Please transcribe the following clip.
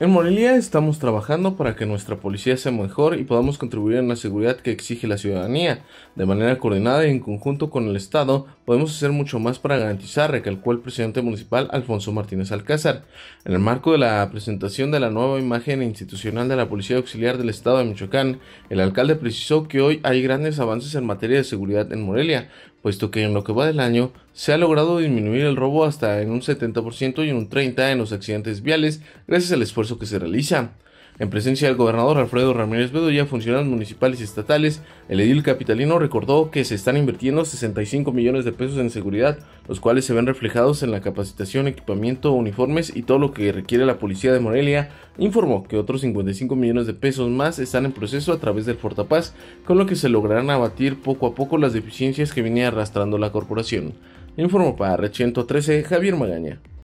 En Morelia estamos trabajando para que nuestra policía sea mejor y podamos contribuir en la seguridad que exige la ciudadanía. De manera coordinada y en conjunto con el Estado, podemos hacer mucho más para garantizar, recalcó el presidente municipal Alfonso Martínez Alcázar. En el marco de la presentación de la nueva imagen institucional de la Policía Auxiliar del Estado de Michoacán, el alcalde precisó que hoy hay grandes avances en materia de seguridad en Morelia, puesto que en lo que va del año se ha logrado disminuir el robo hasta en un 70% y en un 30% en los accidentes viales gracias al esfuerzo que se realiza. En presencia del gobernador Alfredo Ramírez Bedolla, funcionarios municipales y estatales, el edil capitalino recordó que se están invirtiendo 65 millones de pesos en seguridad, los cuales se ven reflejados en la capacitación, equipamiento, uniformes y todo lo que requiere la policía de Morelia. Informó que otros 55 millones de pesos más están en proceso a través del Fortapaz, con lo que se lograrán abatir poco a poco las deficiencias que venía arrastrando la corporación. Informó para Red-113 Javier Magaña.